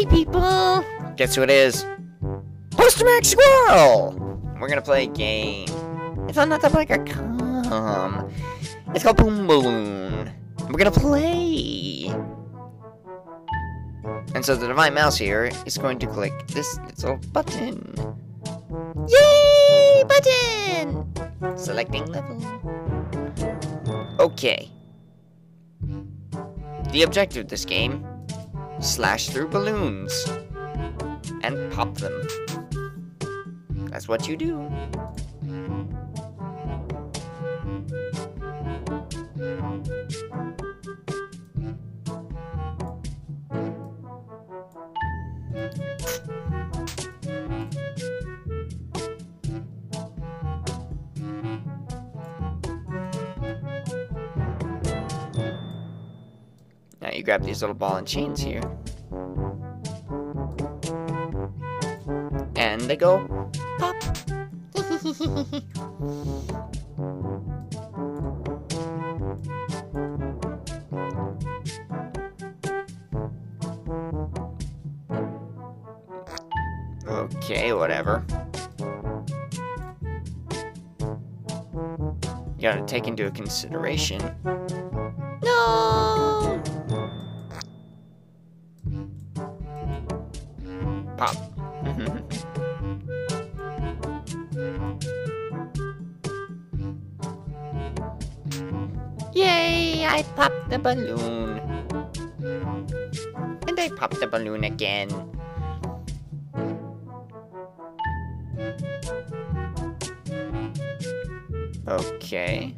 Hi, people! Guess who it is? Poster Squirrel! We're gonna play a game. It's on laptop.com. It's called Boom Balloon. We're gonna play! And so the Divine Mouse here is going to click this little button. Yay! Button! Selecting level. Okay. The objective of this game: slash through balloons and pop them. That's what you do. Now you grab these little ball and chains here, and they go pop. Okay, whatever. You gotta take into consideration. No! Pop. Yay! I popped the balloon. And I popped the balloon again. Okay.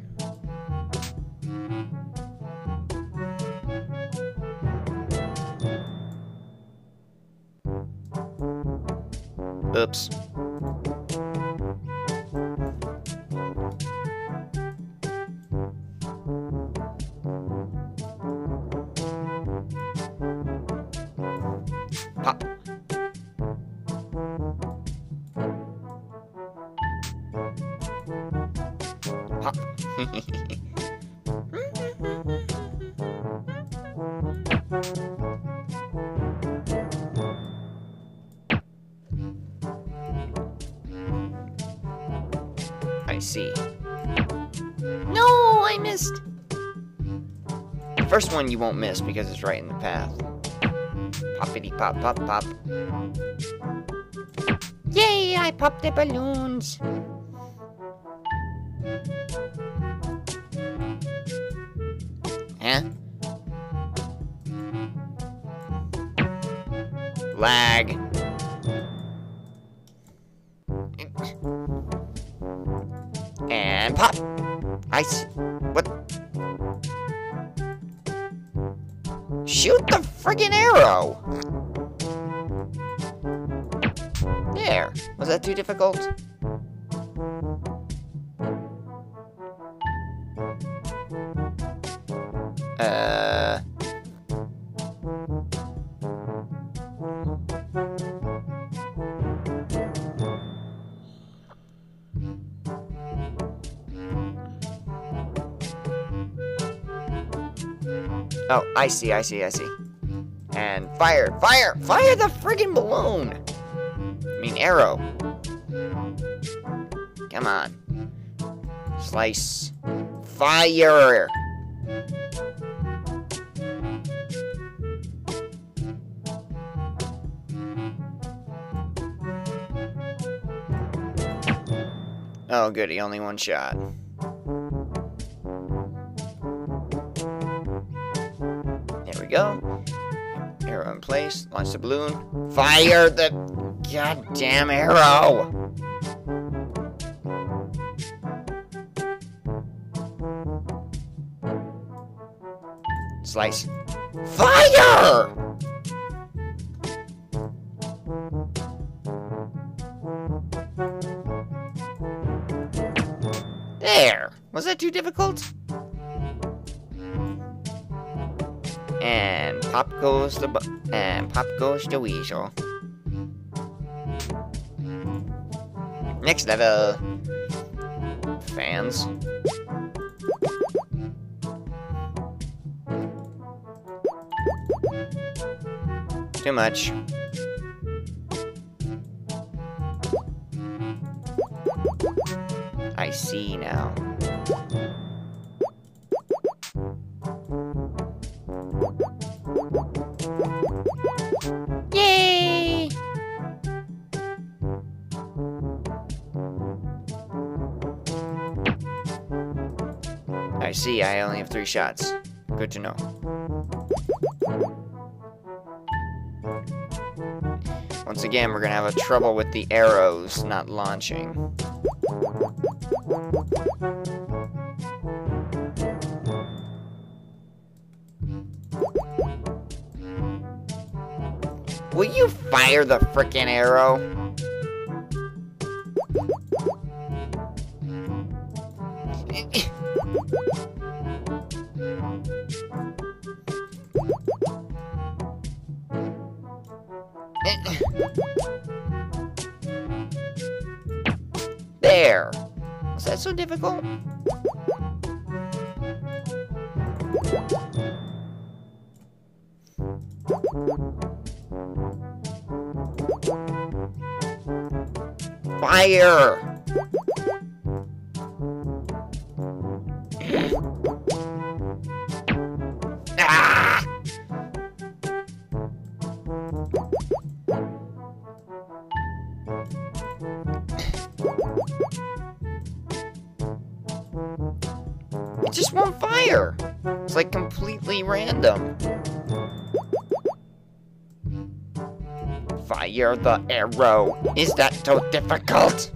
Oops. Pop. Pop. I see. No, I missed. The first one you won't miss because it's right in the path. Poppity pop pop pop. Yay! I popped the balloons. Huh? Lag. And pop. Ice. What? Shoot the friggin' arrow. There. Was that too difficult? Oh, I see. And fire the friggin' balloon. I mean, arrow. Come on. Slice. Fire. Oh, goody, only one shot. There we go. Arrow in place. Launch the balloon. Fire the goddamn arrow! Slice. Fire! There! Was that too difficult? And pop goes the weasel. Next level. Fans. That's too much. I see now. Yay! I see, I only have 3 shots. Good to know. Once again, we're gonna have trouble with the arrows not launching. Will you fire the frickin' arrow? There! Was that so difficult? Fire! Ah! It just won't fire. It's like completely random. Fire the arrow. Is that so difficult?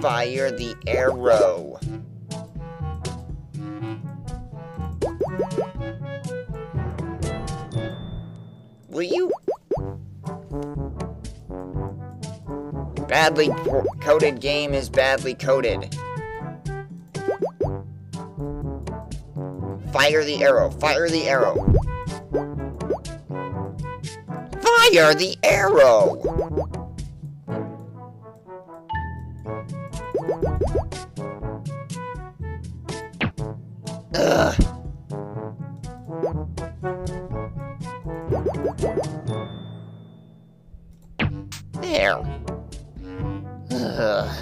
Fire the arrow. Will you? Badly coded game is badly coded. Fire the arrow. Fire the arrow. Fire the arrow! Ugh. There. Ugh.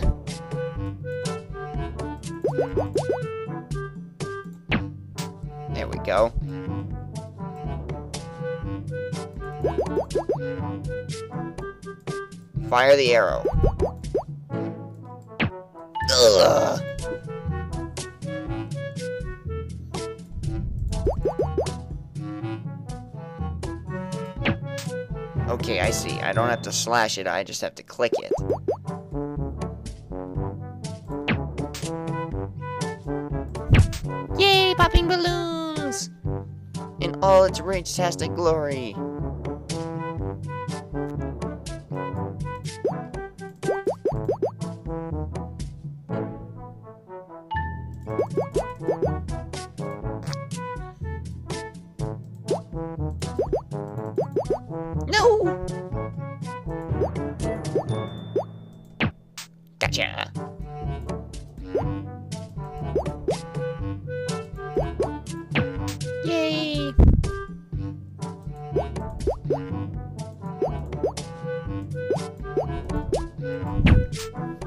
There we go. Fire the arrow. Ugh. Okay, I see. I don't have to slash it, I just have to click it. Yay, popping balloons! In all its rich-tastic glory. No! Gotcha! Yay!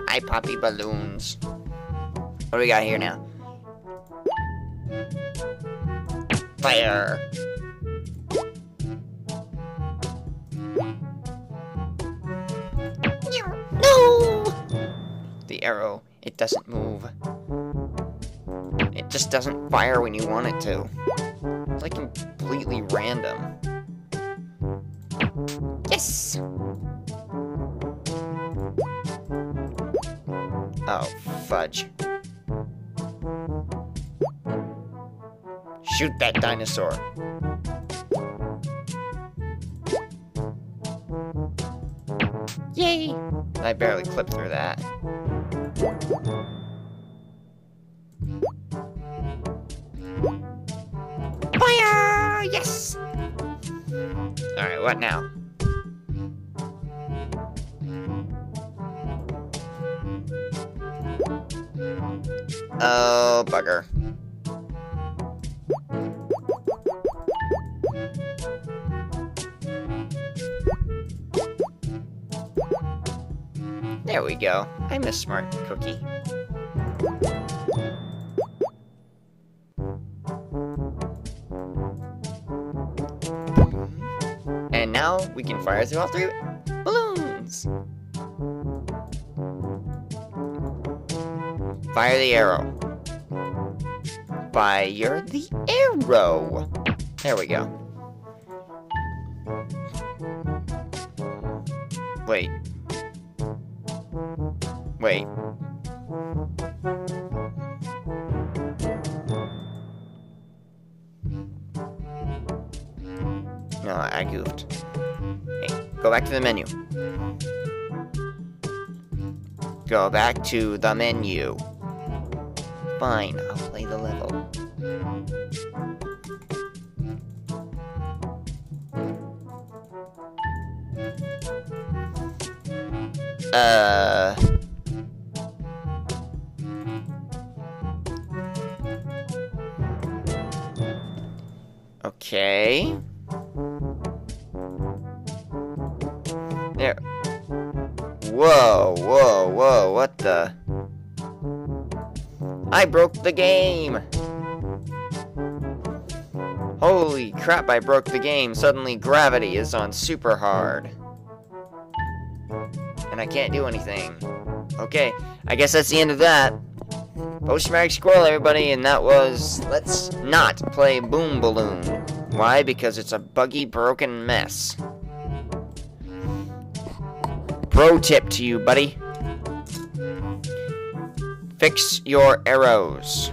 Hi, poppy balloons. What do we got here now? Fire! No! The arrow, it doesn't move. It just doesn't fire when you want it to. It's like completely random. Yes! Oh, fudge. Shoot that dinosaur. Yay! I barely clipped through that. Fire! Yes! Alright, what now? Oh, bugger. There we go. I'm a smart cookie. And now we can fire through all three balloons. Fire the arrow. Fire the arrow. There we go. Wait. Wait. No, I goofed. Hey, go back to the menu. Go back to the menu. Fine, I'll play the level. Okay. There. Whoa, whoa, whoa, what the... I broke the game! Holy crap, I broke the game. Suddenly gravity is on super hard. And I can't do anything. Okay, I guess that's the end of that. PTSDSquirrel, everybody, and that was... Let's not play Boom Balloon. Why? Because it's a buggy, broken mess. Pro tip to you, buddy. Fix your arrows.